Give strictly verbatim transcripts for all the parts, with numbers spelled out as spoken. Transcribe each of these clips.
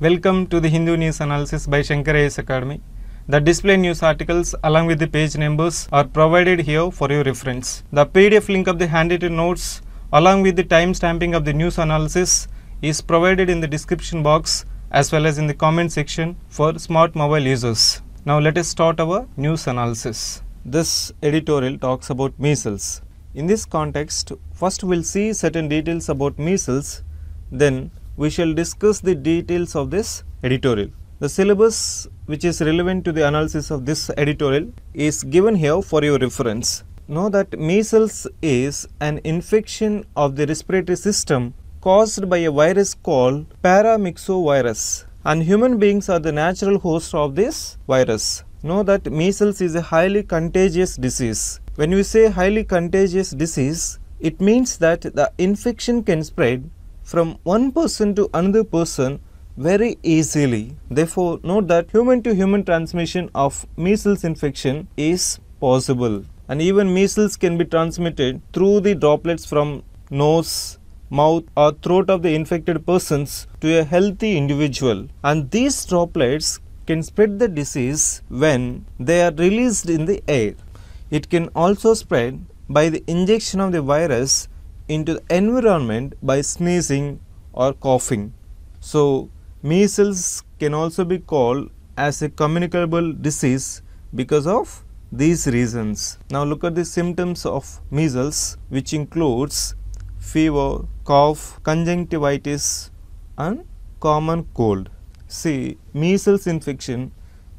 Welcome to the Hindu News Analysis by Shankar I A S Academy. The display news articles along with the page numbers are provided here for your reference. The P D F link of the handwritten notes along with the time stamping of the news analysis is provided in the description box as well as in the comment section for smart mobile users. Now let us start our news analysis. This editorial talks about measles. In this context, first we will see certain details about measles, then we shall discuss the details of this editorial. The syllabus which is relevant to the analysis of this editorial is given here for your reference. Know that measles is an infection of the respiratory system caused by a virus called paramyxovirus, and human beings are the natural host of this virus. Know that measles is a highly contagious disease. When we say highly contagious disease, it means that the infection can spread from one person to another person very easily. Therefore, note that human to human transmission of measles infection is possible, and even measles can be transmitted through the droplets from nose, mouth or throat of the infected persons to a healthy individual, and these droplets can spread the disease when they are released in the air. It can also spread by the injection of the virus into the environment by sneezing or coughing. So measles can also be called as a communicable disease because of these reasons. Now look at the symptoms of measles, which includes fever, cough, conjunctivitis and common cold. See, measles infection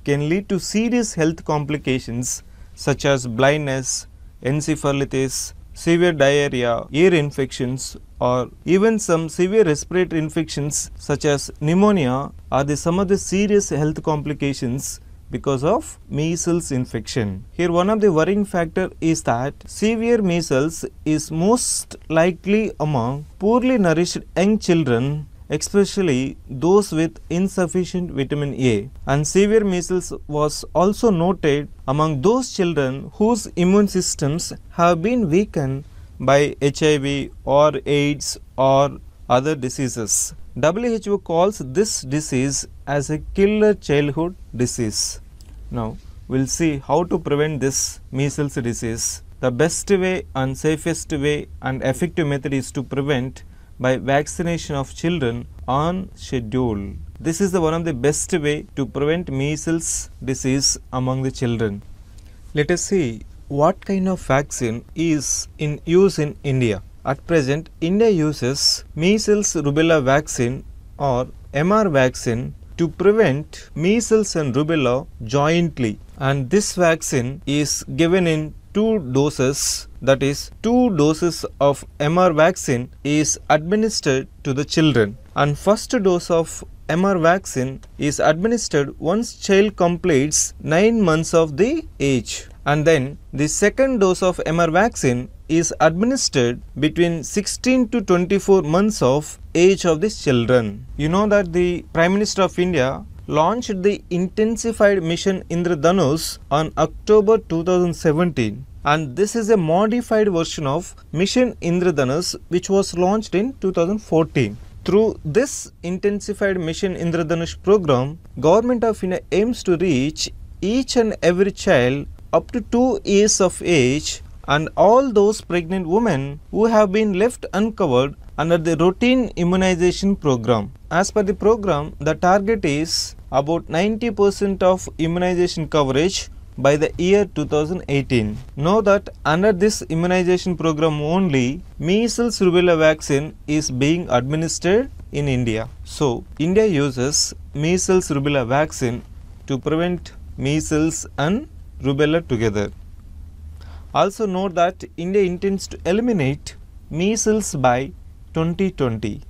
can lead to serious health complications such as blindness, encephalitis, severe diarrhea, ear infections or even some severe respiratory infections such as pneumonia are the some of the serious health complications because of measles infection. Here one of the worrying factor is that severe measles is most likely among poorly nourished young children, especially those with insufficient vitamin A, and severe measles was also noted among those children whose immune systems have been weakened by H I V or AIDS or other diseases. W H O calls this disease as a killer childhood disease. Now we'll see how to prevent this measles disease. The best way and safest way and effective method is to prevent by vaccination of children on schedule. This is the one of the best way to prevent measles disease among the children. Let us see what kind of vaccine is in use in India. At present, India uses measles rubella vaccine or M R vaccine to prevent measles and rubella jointly, and this vaccine is given in two doses, that is two doses of M R vaccine is administered to the children, and first dose of M R vaccine is administered once child completes nine months of the age, and then the second dose of M R vaccine is administered between sixteen to twenty-four months of age of the children. You know that the Prime Minister of India launched the intensified Mission Indradhanush on October two thousand seventeen, and this is a modified version of Mission Indradhanush which was launched in two thousand fourteen. Through this intensified Mission Indradhanush program, Government of India aims to reach each and every child up to two years of age and all those pregnant women who have been left uncovered under the routine immunization program. As per the program, the target is about ninety percent of immunization coverage by the year two thousand eighteen. Know that under this immunization program only, measles rubella vaccine is being administered in India. So, India uses measles rubella vaccine to prevent measles and rubella together. Also note that India intends to eliminate measles by twenty twenty,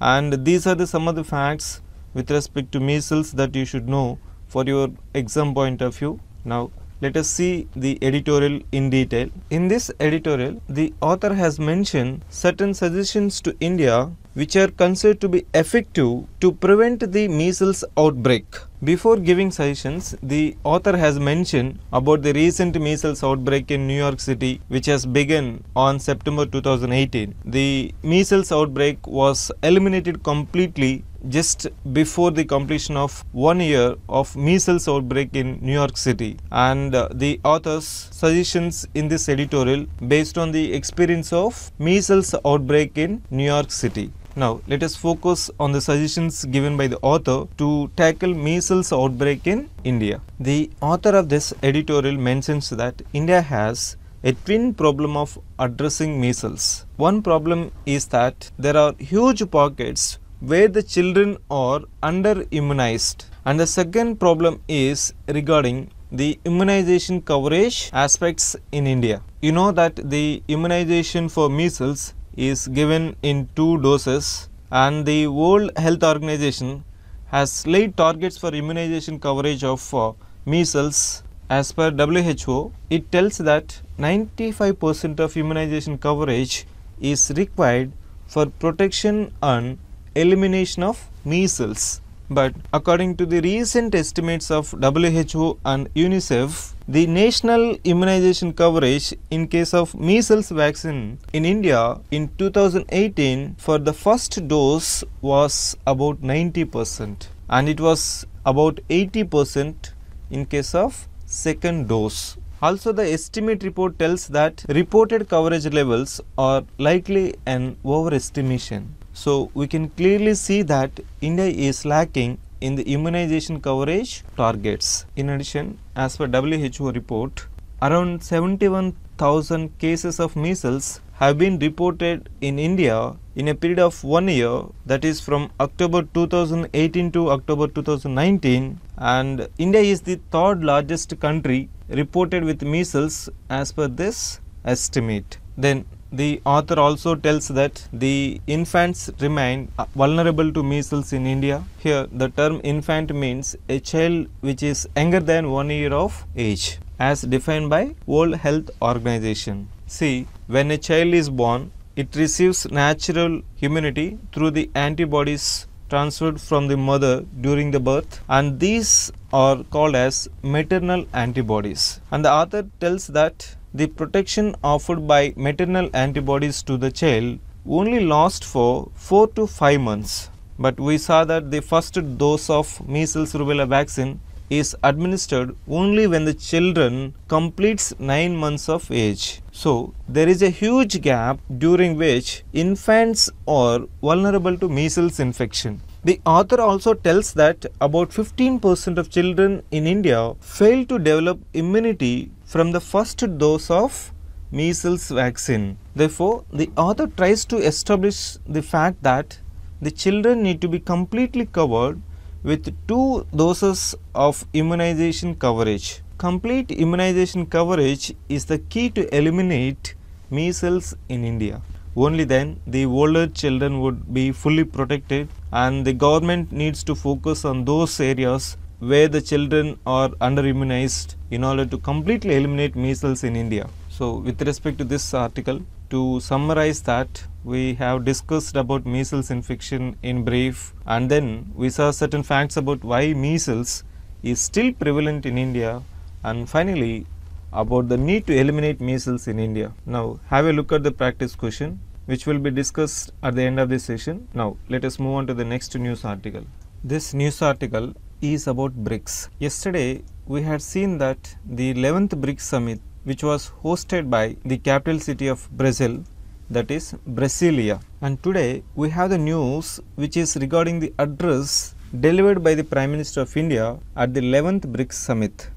and these are the some of the facts with respect to measles that you should know for your exam point of view. Now let us see the editorial in detail. In this editorial, the author has mentioned certain suggestions to India which are considered to be effective to prevent the measles outbreak. Before giving suggestions, the author has mentioned about the recent measles outbreak in New York City, which has begun on September two thousand eighteen. The measles outbreak was eliminated completely just before the completion of one year of measles outbreak in New York City, and uh, the author's suggestions in this editorial based on the experience of measles outbreak in New York City. Now, let us focus on the suggestions given by the author to tackle measles outbreak in India. The author of this editorial mentions that India has a twin problem of addressing measles. One problem is that there are huge pockets where the children are under immunized, and the second problem is regarding the immunization coverage aspects in India. You know that the immunization for measles is given in two doses, and the World Health Organization has laid targets for immunization coverage of uh, measles. As per W H O, it tells that ninety-five percent of immunization coverage is required for protection and elimination of measles. But according to the recent estimates of W H O and UNICEF, the national immunization coverage in case of measles vaccine in India in two thousand eighteen for the first dose was about ninety percent, and it was about eighty percent in case of second dose. Also, the estimate report tells that reported coverage levels are likely an overestimation. So, we can clearly see that India is lacking in the immunization coverage targets. In addition, as per W H O report, around seventy-one thousand cases of measles have been reported in India in a period of one year, that is from October two thousand eighteen to October two thousand nineteen, and India is the third largest country reported with measles as per this estimate. Then, the author also tells that the infants remain vulnerable to measles in India. Here, the term infant means a child which is younger than one year of age, as defined by World Health Organization. See, when a child is born, it receives natural immunity through the antibodies transferred from the mother during the birth, and these are called as maternal antibodies. And the author tells that the protection offered by maternal antibodies to the child only lasts for four to five months. But we saw that the first dose of measles rubella vaccine is administered only when the children completes nine months of age. So, there is a huge gap during which infants are vulnerable to measles infection. The author also tells that about fifteen percent of children in India fail to develop immunity from the first dose of measles vaccine. Therefore, the author tries to establish the fact that the children need to be completely covered with two doses of immunization coverage. Complete immunization coverage is the key to eliminate measles in India. Only then the older children would be fully protected, and the government needs to focus on those areas where the children are under immunized in order to completely eliminate measles in India. So, with respect to this article, to summarize that, we have discussed about measles infection in brief, and then we saw certain facts about why measles is still prevalent in India, and finally about the need to eliminate measles in India. Now, have a look at the practice question, which will be discussed at the end of this session. Now, let us move on to the next news article. This news article is about BRICS. Yesterday, we had seen that the eleventh BRICS summit, which was hosted by the capital city of Brazil, that is Brasilia. And today, we have the news which is regarding the address delivered by the Prime Minister of India at the eleventh BRICS summit.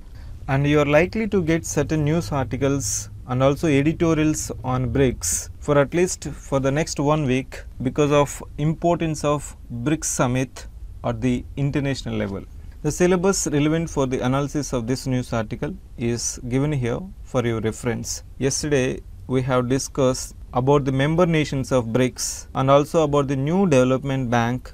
And you are likely to get certain news articles and also editorials on BRICS for at least for the next one week because of importance of BRICS summit at the international level. The syllabus relevant for the analysis of this news article is given here for your reference. Yesterday, we have discussed about the member nations of BRICS and also about the new development bank,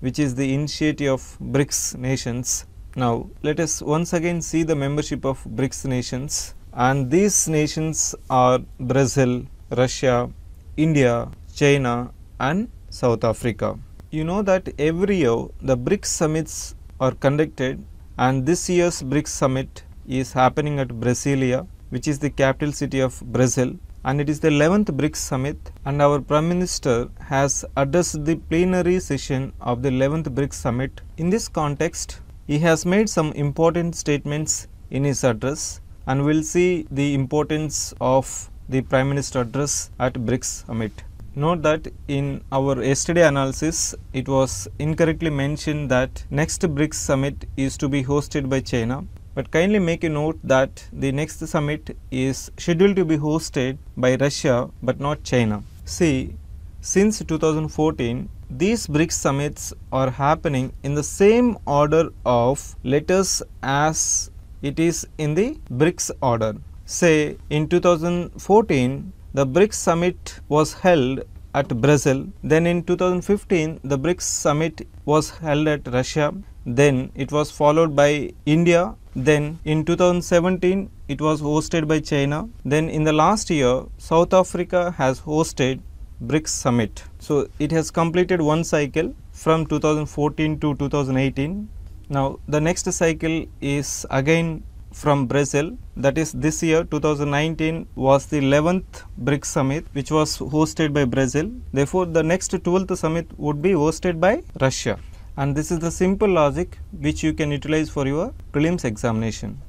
which is the initiative of BRICS nations. Now, let us once again see the membership of BRICS nations, and these nations are Brazil, Russia, India, China and South Africa. You know that every year the BRICS summits are conducted And this year's BRICS summit is happening at Brasilia, which is the capital city of Brazil, and it is the eleventh BRICS summit, and our Prime Minister has addressed the plenary session of the eleventh BRICS summit. In this context, he has made some important statements in his address, and we will see the importance of the Prime Minister address at BRICS summit. Note that in our yesterday analysis, it was incorrectly mentioned that next BRICS summit is to be hosted by China. But kindly make a note that the next summit is scheduled to be hosted by Russia but not China. See, since two thousand fourteen, these BRICS summits are happening in the same order of letters as it is in the BRICS order. Say, in two thousand fourteen, the BRICS summit was held at Brazil, then in two thousand fifteen, the BRICS summit was held at Russia, then it was followed by India, then in two thousand seventeen, it was hosted by China, then in the last year, South Africa has hosted BRICS summit. So, it has completed one cycle from two thousand fourteen to two thousand eighteen. Now, the next cycle is again from Brazil, that is this year two thousand nineteen was the eleventh BRICS summit which was hosted by Brazil. Therefore, the next twelfth summit would be hosted by Russia, and this is the simple logic which you can utilize for your prelims examination.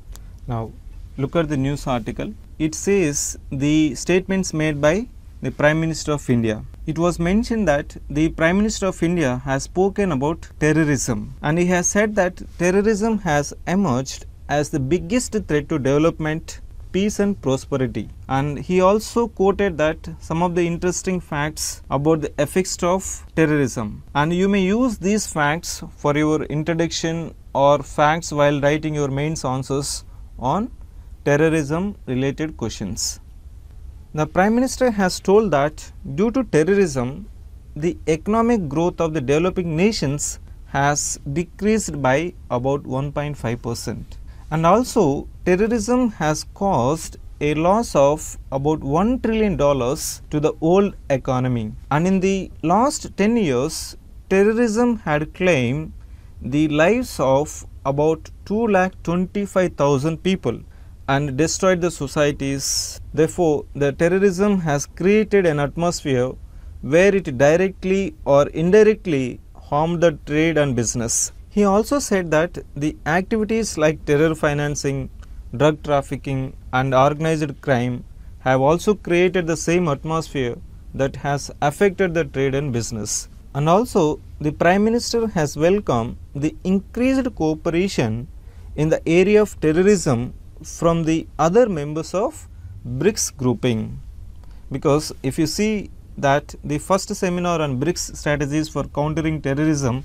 Now, look at the news article. It says the statements made by the Prime Minister of India. It was mentioned that the Prime Minister of India has spoken about terrorism, and he has said that terrorism has emerged as the biggest threat to development, peace and prosperity. And he also quoted that some of the interesting facts about the effects of terrorism. And you may use these facts for your introduction or facts while writing your mains answers on terrorism related questions. The Prime Minister has told that due to terrorism, the economic growth of the developing nations has decreased by about one point five percent. And also, terrorism has caused a loss of about one trillion dollars to the world economy. And in the last ten years, terrorism had claimed the lives of about two lakh twenty-five thousand people and destroyed the societies. Therefore, the terrorism has created an atmosphere where it directly or indirectly harmed the trade and business. He also said that the activities like terror financing, drug trafficking and organized crime have also created the same atmosphere that has affected the trade and business. And also, the Prime Minister has welcomed the increased cooperation in the area of terrorism from the other members of BRICS grouping. Because if you see that the first seminar on BRICS strategies for countering terrorism,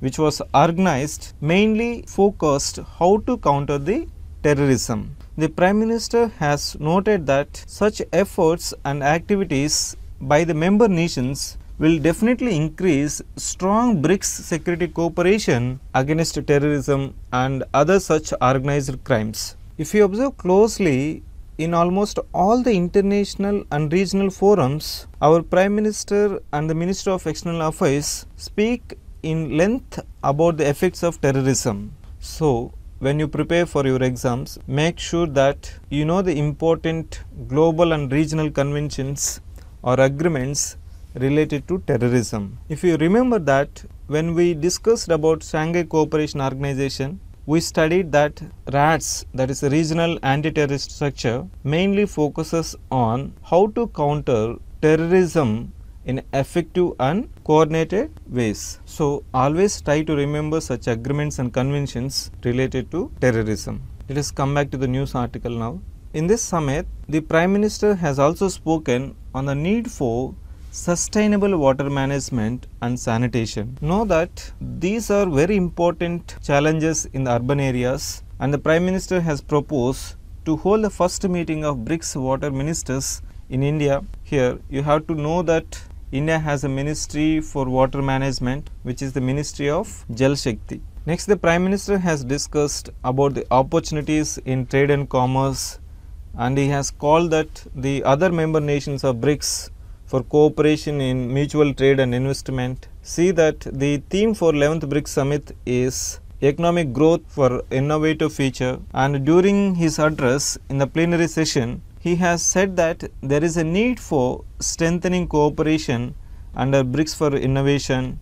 which was organized, mainly focused how to counter the terrorism. The Prime Minister has noted that such efforts and activities by the member nations will definitely increase strong BRICS security cooperation against terrorism and other such organized crimes. If you observe closely, in almost all the international and regional forums, our Prime Minister and the Minister of External Affairs speak in length about the effects of terrorism. So, when you prepare for your exams, make sure that you know the important global and regional conventions or agreements related to terrorism. If you remember that when we discussed about Shanghai Cooperation Organization, we studied that RATS, that is a regional anti-terrorist structure, mainly focuses on how to counter terrorism in effective and coordinated ways. So, always try to remember such agreements and conventions related to terrorism. Let us come back to the news article now. In this summit, the Prime Minister has also spoken on the need for sustainable water management and sanitation. Know that these are very important challenges in the urban areas, and the Prime Minister has proposed to hold the first meeting of BRICS water ministers in India. Here, you have to know that India has a ministry for water management, which is the ministry of Jal Shakti. Next, the Prime Minister has discussed about the opportunities in trade and commerce, and he has called that the other member nations of BRICS for cooperation in mutual trade and investment. See that the theme for eleventh BRICS summit is economic growth for innovative future. And during his address in the plenary session, he has said that there is a need for strengthening cooperation under BRICS for innovation,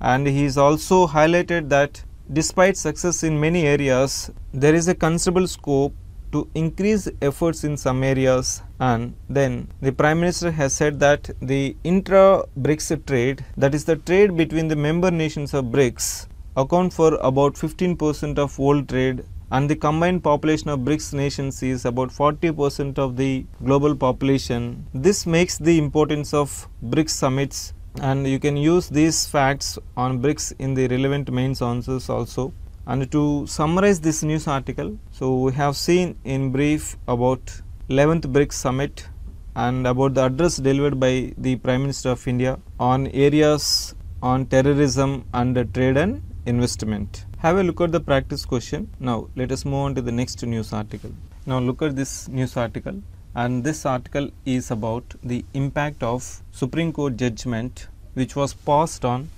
and he has also highlighted that despite success in many areas, there is a considerable scope to increase efforts in some areas. And then the Prime Minister has said that the intra-BRICS trade, that is the trade between the member nations of BRICS, account for about fifteen percent of world trade, and the combined population of BRICS nations is about forty percent of the global population. This makes the importance of BRICS summits, and you can use these facts on BRICS in the relevant main sources also. And to summarize this news article, so we have seen in brief about eleventh BRICS summit and about the address delivered by the Prime Minister of India on areas on terrorism and trade and investment. Have a look at the practice question. Now let us move on to the next news article. Now look at this news article, and this article is about the impact of Supreme Court judgment which was passed on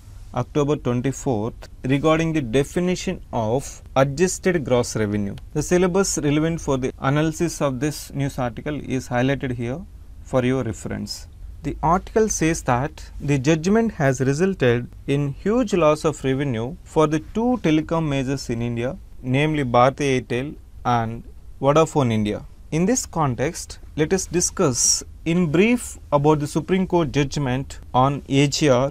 October twenty-fourth regarding the definition of adjusted gross revenue. The syllabus relevant for the analysis of this news article is highlighted here for your reference. The article says that the judgment has resulted in huge loss of revenue for the two telecom majors in India, namely Bharti Airtel and Vodafone India. In this context, let us discuss in brief about the Supreme Court judgment on A G R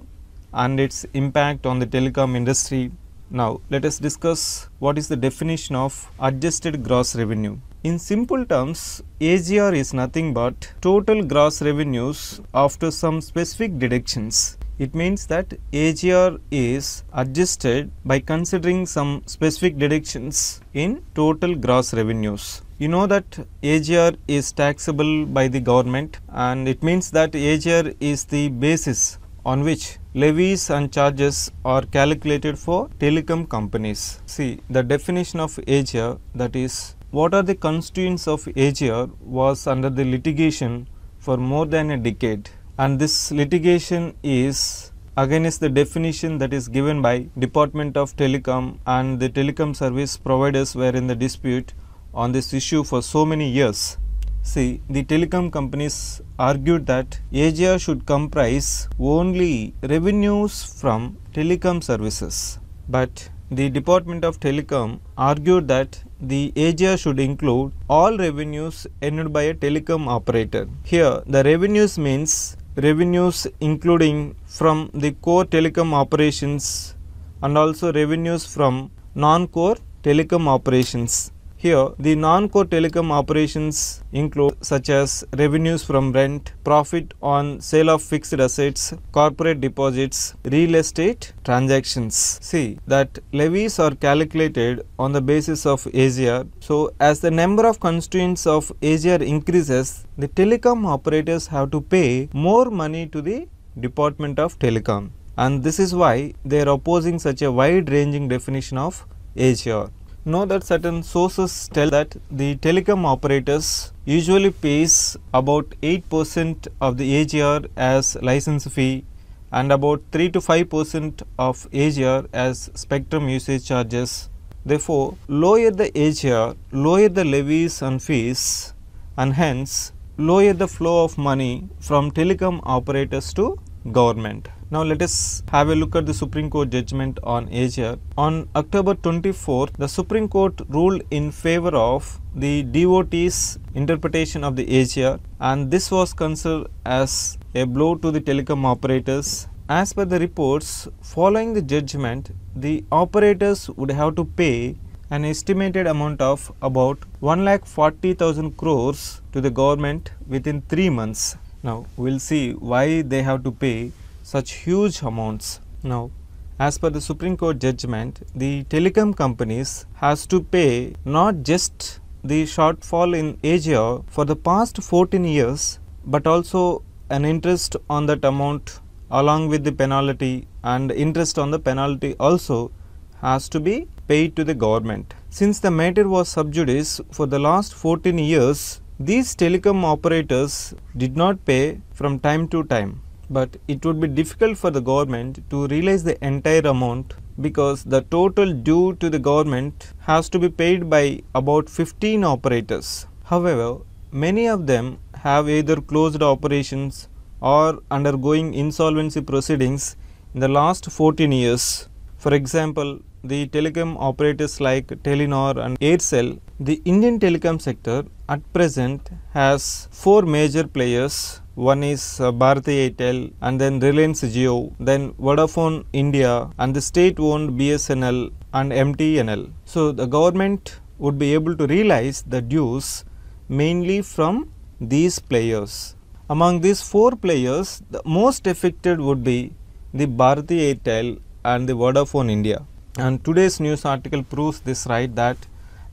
and its impact on the telecom industry. Now let us discuss what is the definition of adjusted gross revenue. In simple terms, A G R is nothing but total gross revenues after some specific deductions. It means that A G R is adjusted by considering some specific deductions in total gross revenues. You know that A G R is taxable by the government, and it means that A G R is the basis on which levies and charges are calculated for telecom companies. See, the definition of A G R, that is what are the constituents of A G R, was under the litigation for more than a decade, and this litigation is against the definition that is given by Department of Telecom, and the telecom service providers were in the dispute on this issue for so many years. See, the telecom companies argued that A G R should comprise only revenues from telecom services, but the Department of Telecom argued that the A G R should include all revenues earned by a telecom operator. Here, the revenues means revenues including from the core telecom operations and also revenues from non-core telecom operations. Here, the non-core telecom operations include such as revenues from rent, profit on sale of fixed assets, corporate deposits, real estate transactions. See that levies are calculated on the basis of A G R. So, as the number of constituents of A G R increases, the telecom operators have to pay more money to the Department of Telecom. And this is why they are opposing such a wide-ranging definition of A G R. Know that certain sources tell that the telecom operators usually pays about eight percent of the A G R as license fee and about three to five percent of A G R as spectrum usage charges. Therefore, lower the A G R, lower the levies and fees, and hence lower the flow of money from telecom operators to government. Now let us have a look at the Supreme Court judgment on A G R. On October twenty-fourth, the Supreme Court ruled in favor of the D O T's interpretation of the A G R, and this was considered as a blow to the telecom operators. As per the reports, following the judgment, the operators would have to pay an estimated amount of about one lakh forty thousand crores to the government within three months. Now we'll see why they have to pay such huge amounts. Now, as per the Supreme Court judgment, the telecom companies has to pay not just the shortfall in A G R for the past fourteen years, but also an interest on that amount along with the penalty, and interest on the penalty also has to be paid to the government. Since the matter was sub judice for the last fourteen years, these telecom operators did not pay from time to time. But it would be difficult for the government to realize the entire amount because the total due to the government has to be paid by about fifteen operators. However, many of them have either closed operations or undergoing insolvency proceedings in the last fourteen years. For example, the telecom operators like Telenor and Aircel. The Indian telecom sector at present has four major players. One is Bharti Airtel, and then Reliance Jio, then Vodafone India, and the state-owned B S N L and M T N L. So the government would be able to realize the dues mainly from these players. Among these four players, the most affected would be the Bharti Airtel and the Vodafone India. And today's news article proves this, right? That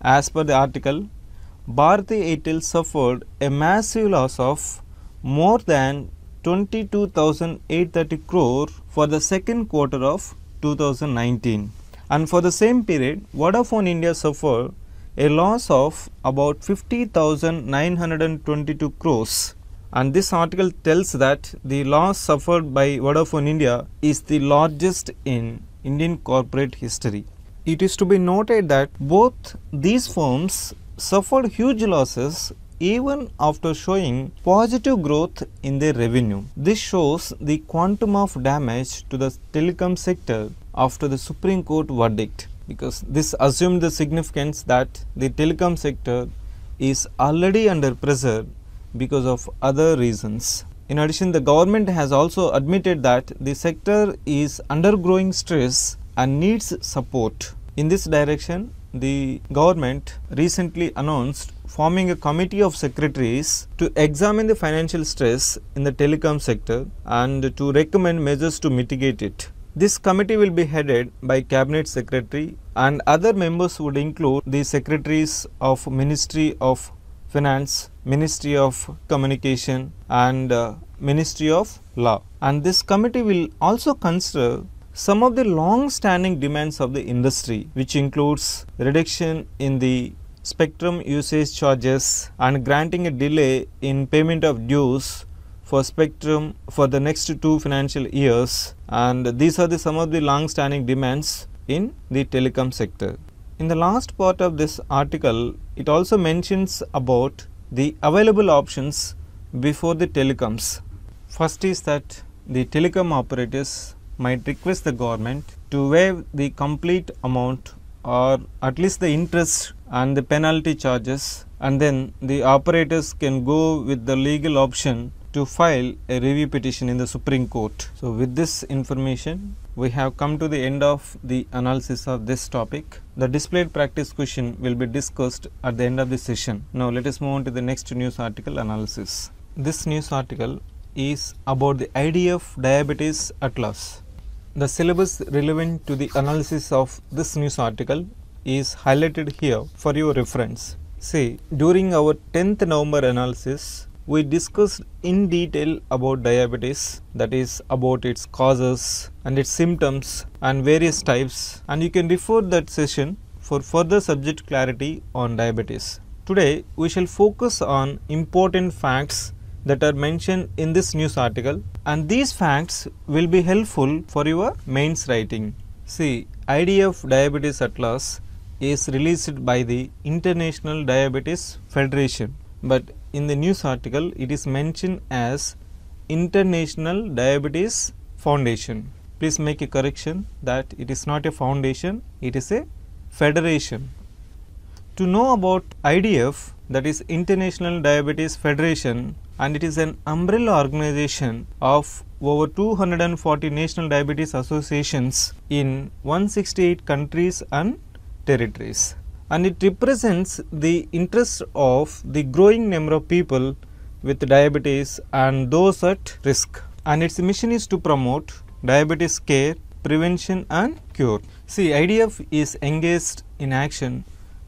as per the article, Bharti Airtel suffered a massive loss of more than twenty-two thousand eight hundred thirty crore for the second quarter of two thousand nineteen, and for the same period Vodafone India suffered a loss of about fifty thousand nine hundred twenty-two crores. And this article tells that the loss suffered by Vodafone India is the largest in Indian corporate history. It is to be noted that both these firms suffered huge losses even after showing positive growth in their revenue. This shows the quantum of damage to the telecom sector after the Supreme Court verdict, because this assumed the significance that the telecom sector is already under pressure because of other reasons. In addition, the government has also admitted that the sector is undergoing stress and needs support. In this direction, the government recently announced forming a committee of secretaries to examine the financial stress in the telecom sector and to recommend measures to mitigate it. This committee will be headed by Cabinet Secretary, and other members would include the secretaries of Ministry of Finance, Ministry of Communication, and uh, Ministry of Law. And this committee will also consider some of the long-standing demands of the industry, which includes reduction in the spectrum usage charges and granting a delay in payment of dues for spectrum for the next two financial years. And these are the, some of the long-standing demands in the telecom sector. In the last part of this article, it also mentions about the available options before the telecoms. First is that the telecom operators might request the government to waive the complete amount, or at least the interest and the penalty charges, and then the operators can go with the legal option to file a review petition in the Supreme Court. So with this information, we have come to the end of the analysis of this topic. The displayed practice question will be discussed at the end of the session. Now let us move on to the next news article analysis. This news article is about the I D F Diabetes Atlas. The syllabus relevant to the analysis of this news article is highlighted here for your reference. See, during our tenth November analysis, we discussed in detail about diabetes, that is about its causes and its symptoms and various types, and you can refer that session for further subject clarity on diabetes. Today, we shall focus on important facts that are mentioned in this news article, and these facts will be helpful for your mains writing. See, I D F Diabetes Atlas is released by the International Diabetes Federation, but in the news article it is mentioned as International Diabetes Foundation. Please make a correction that it is not a foundation, it is a federation. To know about I D F, that is International Diabetes Federation, and it is an umbrella organization of over two hundred forty national diabetes associations in one hundred sixty-eight countries and territories. And it represents the interests of the growing number of people with diabetes and those at risk. And its mission is to promote diabetes care, prevention and cure. See, I D F is engaged in action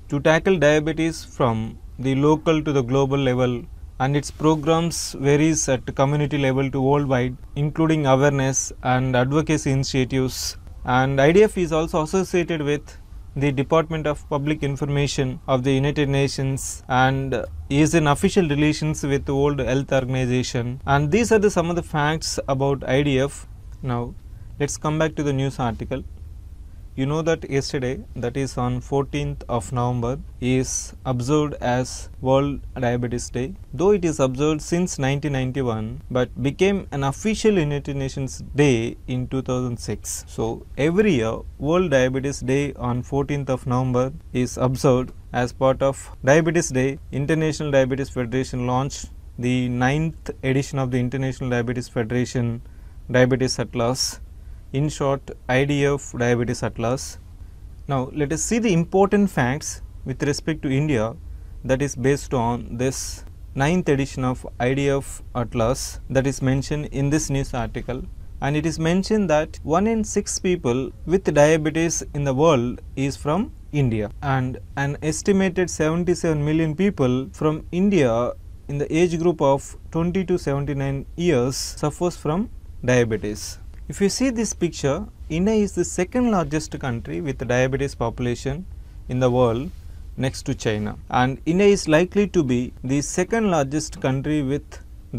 to tackle diabetes from the local to the global level, and its programs varies at community level to worldwide, including awareness and advocacy initiatives. And I D F is also associated with the Department of Public Information of the United Nations and is in official relations with the World Health Organization. And these are the, some of the facts about I D F. Now, let's come back to the news article. You know that yesterday, that is on fourteenth of November, is observed as World Diabetes Day. Though it is observed since nineteen ninety-one, but became an official United Nations Day in two thousand six. So every year, World Diabetes Day on fourteenth of November is observed as part of Diabetes Day. International Diabetes Federation launched the ninth edition of the International Diabetes Federation Diabetes Atlas. In short, I D F Diabetes Atlas. Now, let us see the important facts with respect to India that is based on this ninth edition of I D F Atlas that is mentioned in this news article. And it is mentioned that one in six people with diabetes in the world is from India, and an estimated seventy-seven million people from India in the age group of twenty to seventy-nine years suffers from diabetes. If you see this picture, India is the second largest country with diabetes population in the world next to China. And India is likely to be the second largest country with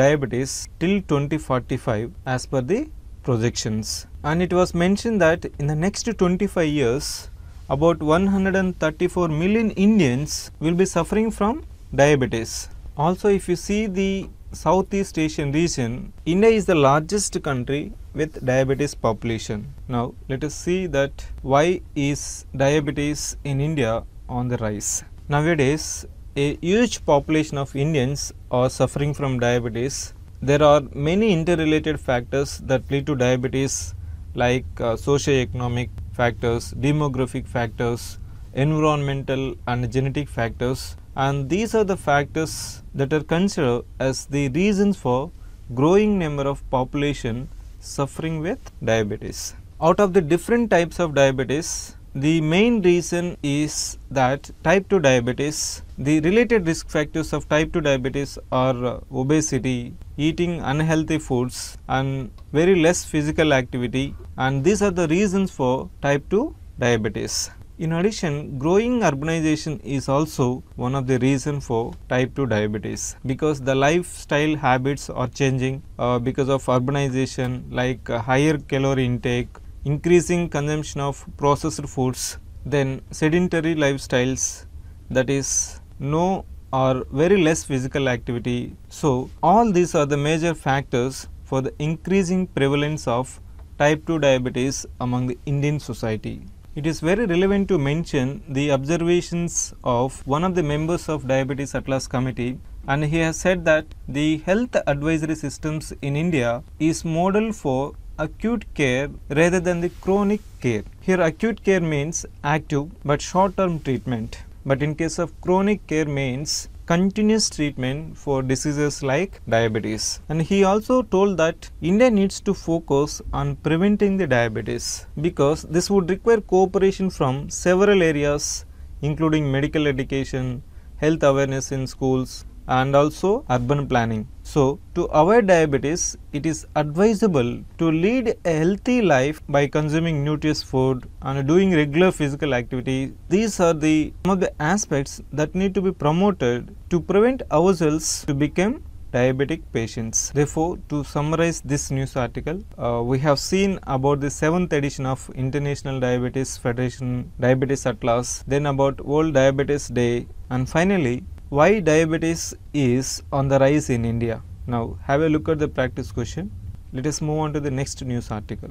diabetes till twenty forty-five as per the projections. And it was mentioned that in the next twenty-five years, about one hundred thirty-four million Indians will be suffering from diabetes. Also, if you see the Southeast Asian region, India is the largest country with diabetes population. Now, let us see that why is diabetes in India on the rise. Nowadays, a huge population of Indians are suffering from diabetes. There are many interrelated factors that lead to diabetes, like uh, socioeconomic factors, demographic factors, environmental and genetic factors. And these are the factors that are considered as the reasons for growing number of population suffering with diabetes. Out of the different types of diabetes, the main reason is that type two diabetes, the related risk factors of type two diabetes are obesity, eating unhealthy foods, and very less physical activity. And these are the reasons for type two diabetes. In addition, growing urbanization is also one of the reasons for type two diabetes, because the lifestyle habits are changing uh, because of urbanization, like uh, higher calorie intake, increasing consumption of processed foods, then sedentary lifestyles, that is no or very less physical activity. So all these are the major factors for the increasing prevalence of type two diabetes among the Indian society. It is very relevant to mention the observations of one of the members of Diabetes Atlas Committee, and he has said that the health advisory systems in India is model for acute care rather than the chronic care. Here acute care means active but short-term treatment, but in case of chronic care means continuous treatment for diseases like diabetes. And he also told that India needs to focus on preventing the diabetes, because this would require cooperation from several areas, including medical education, health awareness in schools, and also urban planning. So, to avoid diabetes, it is advisable to lead a healthy life by consuming nutritious food and doing regular physical activity. These are the some of the aspects that need to be promoted to prevent ourselves to become diabetic patients. Therefore, to summarize this news article, uh, we have seen about the seventh edition of International Diabetes Federation Diabetes Atlas, then about World Diabetes Day, and finally, why diabetes is on the rise in India. Now, have a look at the practice question. Let us move on to the next news article.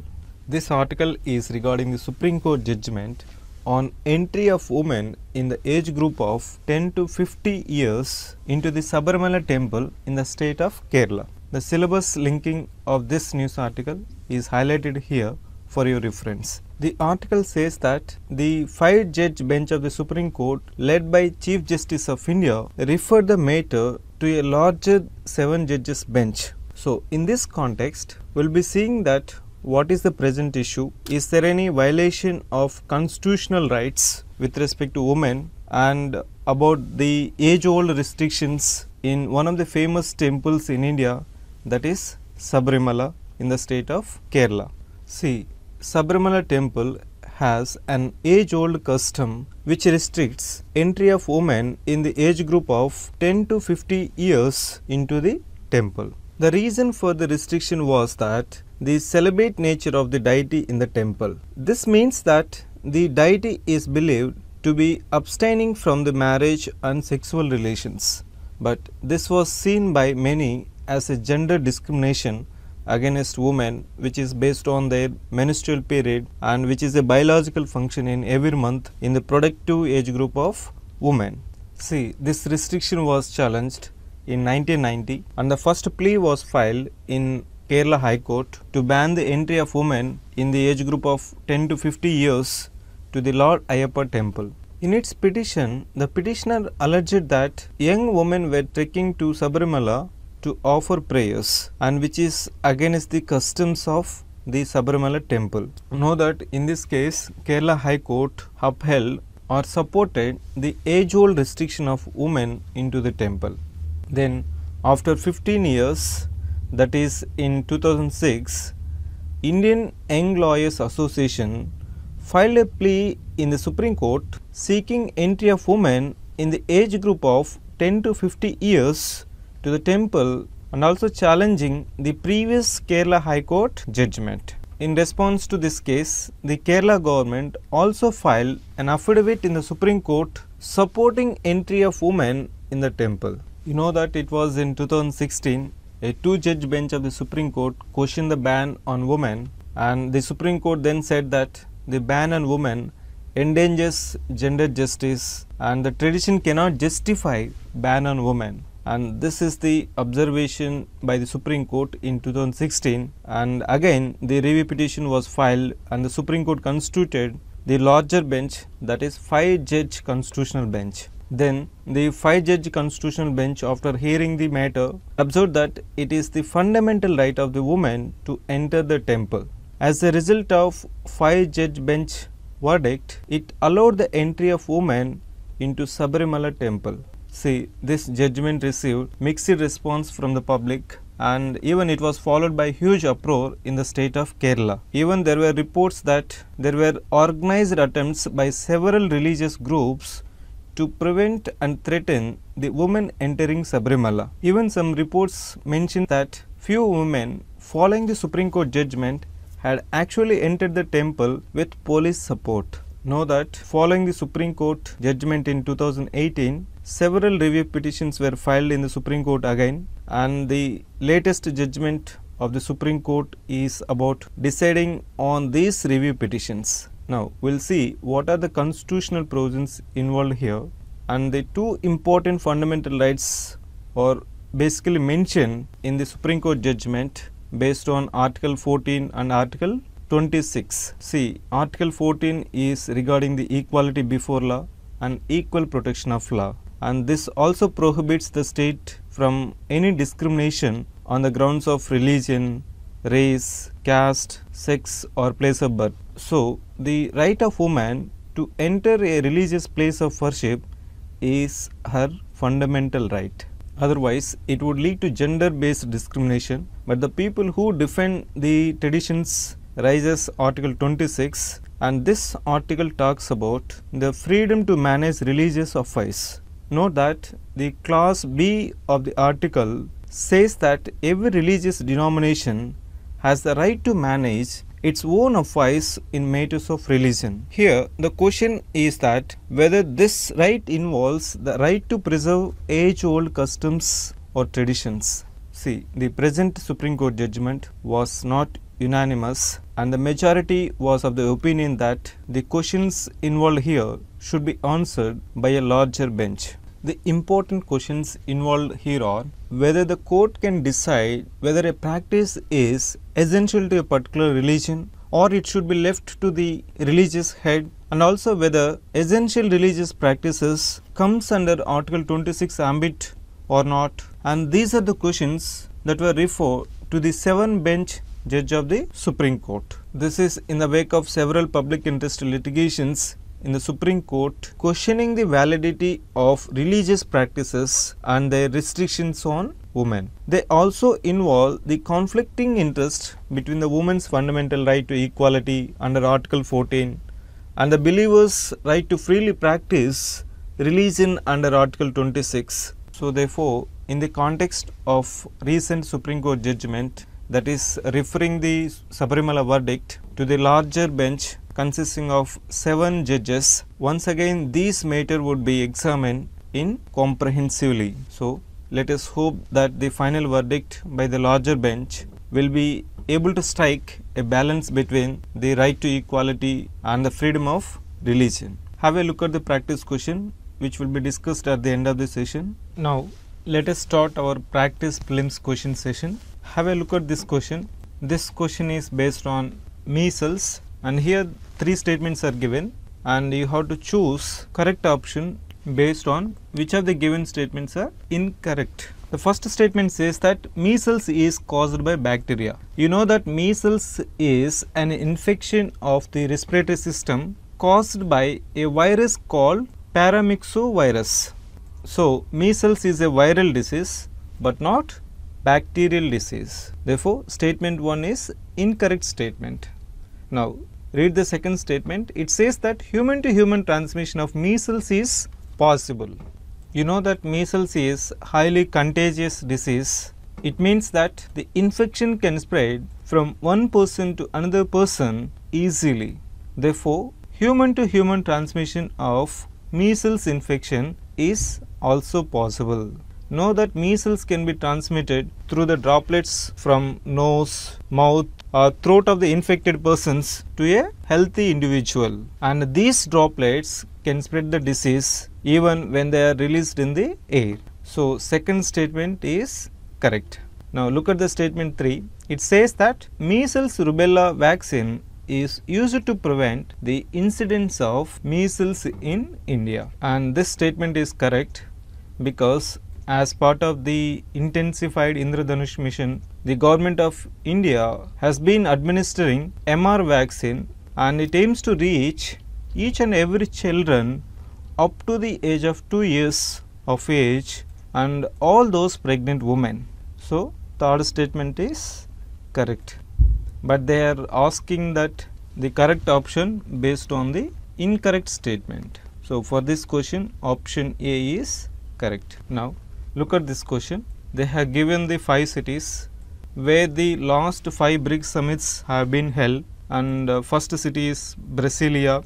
This article is regarding the Supreme Court judgment on entry of women in the age group of ten to fifty years into the Sabarimala temple in the state of Kerala. The syllabus linking of this news article is highlighted here for your reference. The article says that the five-judge bench of the Supreme Court, led by Chief Justice of India, referred the matter to a larger seven-judges bench. So, in this context, we'll be seeing that what is the present issue, is there any violation of constitutional rights with respect to women, and about the age-old restrictions in one of the famous temples in India, that is Sabarimala in the state of Kerala. See, Sabarimala temple has an age-old custom which restricts entry of women in the age group of ten to fifty years into the temple. The reason for the restriction was that the celibate nature of the deity in the temple. This means that the deity is believed to be abstaining from the marriage and sexual relations, but this was seen by many as a gender discrimination against women, which is based on their menstrual period and which is a biological function in every month in the productive age group of women. See, this restriction was challenged in nineteen ninety and the first plea was filed in Kerala High Court to ban the entry of women in the age group of ten to fifty years to the Lord Ayyappa temple. In its petition, the petitioner alleged that young women were trekking to Sabarimala to offer prayers, and which is against the customs of the Sabarimala temple. Know that in this case, Kerala High Court upheld or supported the age-old restriction of women into the temple. Then, after fifteen years, that is in two thousand six, Indian Young Lawyers Association filed a plea in the Supreme Court seeking entry of women in the age group of ten to fifty years to the temple and also challenging the previous Kerala High Court judgment. In response to this case, the Kerala government also filed an affidavit in the Supreme Court supporting entry of women in the temple. You know that it was in two thousand sixteen, a two-judge bench of the Supreme Court questioned the ban on women, and the Supreme Court then said that the ban on women endangers gender justice and the tradition cannot justify ban on women. And this is the observation by the Supreme Court in two thousand sixteen, and again the review petition was filed and the Supreme Court constituted the larger bench, that is five-judge constitutional bench. Then the five-judge constitutional bench, after hearing the matter, observed that it is the fundamental right of the woman to enter the temple. As a result of five-judge bench verdict, it allowed the entry of women into Sabarimala temple. See, this judgment received mixed response from the public, and even it was followed by huge uproar in the state of Kerala. Even there were reports that there were organized attempts by several religious groups to prevent and threaten the women entering Sabarimala. Even some reports mentioned that few women following the Supreme Court judgment had actually entered the temple with police support. Know that following the Supreme Court judgment in two thousand eighteen, several review petitions were filed in the Supreme Court again, and the latest judgment of the Supreme Court is about deciding on these review petitions. Now, we'll see what are the constitutional provisions involved here, and the two important fundamental rights are basically mentioned in the Supreme Court judgment based on Article fourteen and Article twenty-six. See, Article fourteen is regarding the equality before law and equal protection of law. And this also prohibits the state from any discrimination on the grounds of religion, race, caste, sex or place of birth. So, the right of woman to enter a religious place of worship is her fundamental right. Otherwise, it would lead to gender-based discrimination. But the people who defend the traditions raises Article twenty-six, and this article talks about the freedom to manage religious office. Note that the clause B of the article says that every religious denomination has the right to manage its own office in matters of religion. Here, the question is that whether this right involves the right to preserve age-old customs or traditions. See, the present Supreme Court judgment was not unanimous, and the majority was of the opinion that the questions involved here should be answered by a larger bench. The important questions involved here are whether the court can decide whether a practice is essential to a particular religion or it should be left to the religious head, and also whether essential religious practices comes under Article twenty-six ambit or not. And these are the questions that were referred to the seven bench judge of the Supreme Court. This is in the wake of several public interest litigations in the Supreme Court questioning the validity of religious practices and their restrictions on women. They also involve the conflicting interest between the woman's fundamental right to equality under Article fourteen and the believer's right to freely practice religion under Article twenty-six. So therefore, in the context of recent Supreme Court judgment that is referring the Sabarimala verdict to the larger bench consisting of seven judges. Once again, these matter would be examined in comprehensively. So, let us hope that the final verdict by the larger bench will be able to strike a balance between the right to equality and the freedom of religion. Have a look at the practice question, which will be discussed at the end of the session. Now, let us start our practice prelims question session. Have a look at this question. This question is based on measles, and here three statements are given, and you have to choose correct option based on which of the given statements are incorrect. The first statement says that measles is caused by bacteria. You know that measles is an infection of the respiratory system caused by a virus called paramyxovirus. So, measles is a viral disease but not bacterial disease. Therefore, statement one is incorrect statement. Now, read the second statement. It says that human to human transmission of measles is possible. You know that measles is highly contagious disease. It means that the infection can spread from one person to another person easily. Therefore, human to human transmission of measles infection is also possible. Know that measles can be transmitted through the droplets from nose, mouth or throat of the infected persons to a healthy individual, and these droplets can spread the disease even when they are released in the air. So, second statement is correct. Now, look at the statement three. It says that measles rubella vaccine is used to prevent the incidence of measles in India, and this statement is correct because as part of the intensified Indradhanush mission, the government of India has been administering M R vaccine, and it aims to reach each and every children up to the age of two years of age and all those pregnant women. So, third statement is correct. But they are asking that the correct option based on the incorrect statement. So, for this question, option A is correct. Now, look at this question. They have given the five cities where the last five BRICS summits have been held, and uh, first city is Brasilia,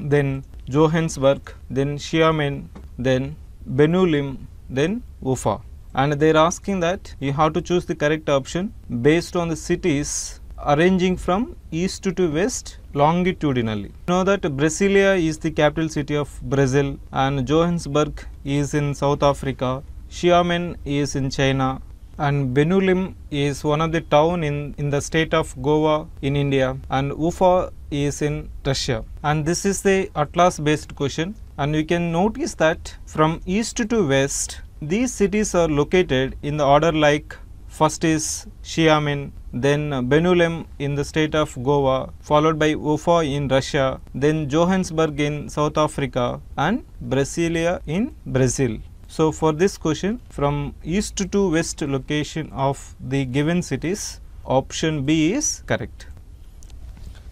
then Johannesburg, then Xiamen, then Benulim, then Ufa. And they are asking that you have to choose the correct option based on the cities arranging from east to west longitudinally. You know that Brasilia is the capital city of Brazil, and Johannesburg is in South Africa, Xiamen is in China, and Benulim is one of the town in, in the state of Goa in India, and Ufa is in Russia. And this is the Atlas based question, and you can notice that from east to west these cities are located in the order like first is Xiamen, then Benulim in the state of Goa, followed by Ufa in Russia, then Johannesburg in South Africa and Brasilia in Brazil. So, for this question, from east to west location of the given cities, option B is correct.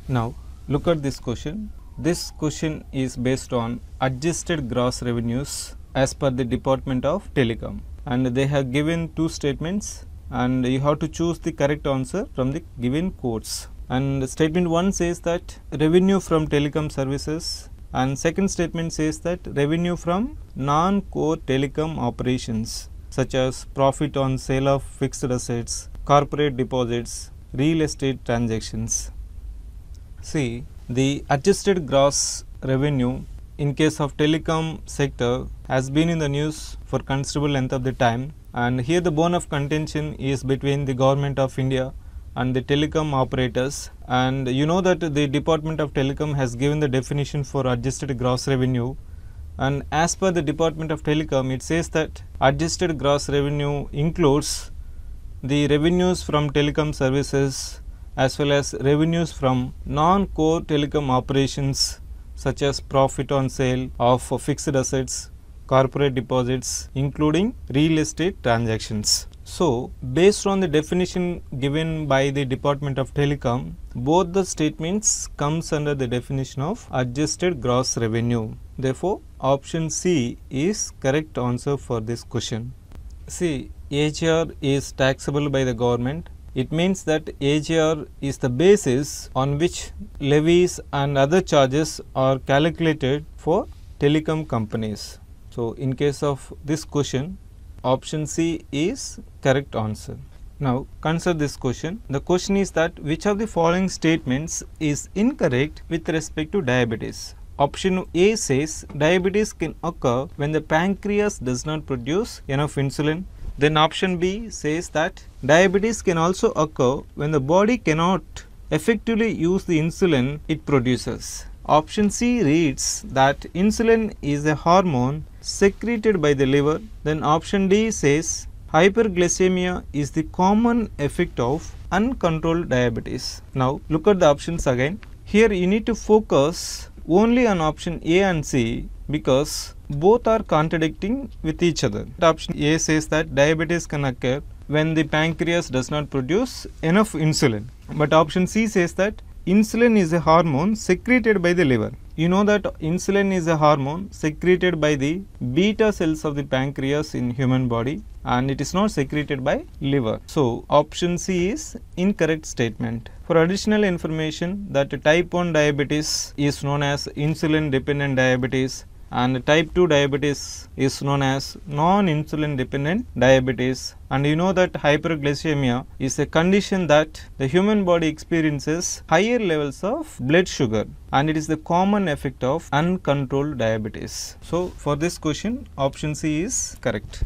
Now, look at this question. This question is based on adjusted gross revenues as per the Department of Telecom, and they have given two statements, and you have to choose the correct answer from the given quotes. And statement one says that revenue from telecom services, and second statement says that revenue from non-core telecom operations such as profit on sale of fixed assets, corporate deposits, real estate transactions. See, the adjusted gross revenue in case of telecom sector has been in the news for considerable length of the time, and here the bone of contention is between the government of India and the telecom operators. And you know that the Department of Telecom has given the definition for adjusted gross revenue, and as per the Department of Telecom it says that adjusted gross revenue includes the revenues from telecom services as well as revenues from non-core telecom operations such as profit on sale of fixed assets, corporate deposits, including real estate transactions. So, based on the definition given by the Department of Telecom, both the statements comes under the definition of adjusted gross revenue. Therefore, option C is correct answer for this question. See, A G R is taxable by the government, It means that A G R is the basis on which levies and other charges are calculated for telecom companies. So, in case of this question, option C is correct answer. Now, consider this question. The question is that which of the following statements is incorrect with respect to diabetes? Option A says diabetes can occur when the pancreas does not produce enough insulin. Then option B says that diabetes can also occur when the body cannot effectively use the insulin it produces. Option C reads that insulin is a hormone secreted by the liver. Then option D says hyperglycemia is the common effect of uncontrolled diabetes. Now look at the options again. Here you need to focus only on option A and C, because both are contradicting with each other. Option A says that diabetes can occur when the pancreas does not produce enough insulin. But option C says that insulin is a hormone secreted by the liver. You know that insulin is a hormone secreted by the beta cells of the pancreas in human body, and it is not secreted by liver. So, option C is incorrect statement. For additional information, that type one diabetes is known as insulin dependent diabetes, and type two diabetes is known as non-insulin dependent diabetes, and you know that hyperglycemia is a condition that the human body experiences higher levels of blood sugar, and it is the common effect of uncontrolled diabetes. So for this question, option C is correct.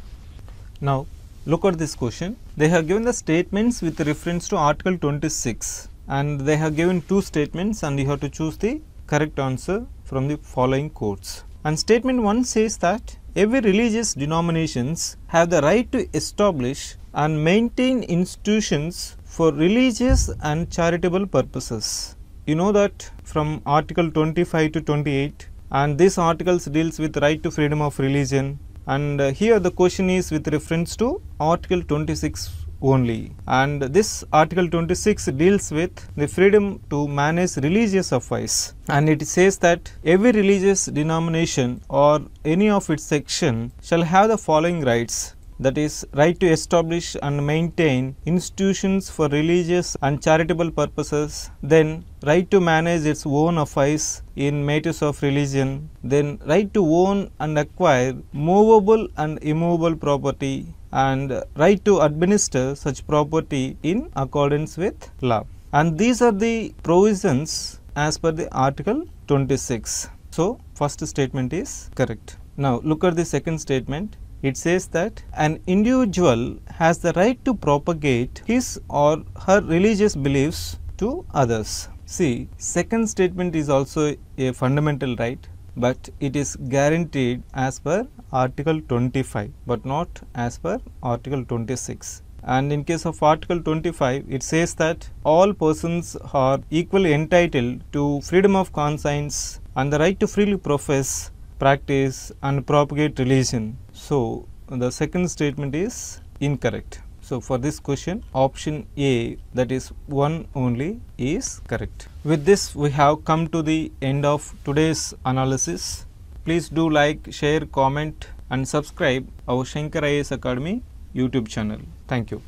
Now look at this question. They have given the statements with reference to article twenty-six, and they have given two statements, and you have to choose the correct answer from the following quotes. And statement one says that every religious denominations have the right to establish and maintain institutions for religious and charitable purposes. You know that from article twenty-five to twenty-eight, and this articles deals with right to freedom of religion, and uh, here the question is with reference to article twenty-six only, and this article twenty-six deals with the freedom to manage religious affairs, and it says that every religious denomination or any of its section shall have the following rights, that is right to establish and maintain institutions for religious and charitable purposes, then right to manage its own affairs in matters of religion, then right to own and acquire movable and immovable property, and right to administer such property in accordance with law. And these are the provisions as per the article twenty-six. So first statement is correct. Now look at the second statement. It says that an individual has the right to propagate his or her religious beliefs to others. See, second statement is also a fundamental right, but it is guaranteed as per article twenty-five, but not as per article twenty-six. And in case of article twenty-five, it says that all persons are equally entitled to freedom of conscience and the right to freely profess, practice and propagate religion. So the second statement is incorrect. So for this question, option A, that is one only, is correct. With this, we have come to the end of today's analysis. Please do like, share, comment and subscribe our Shankar I A S Academy YouTube channel. Thank you.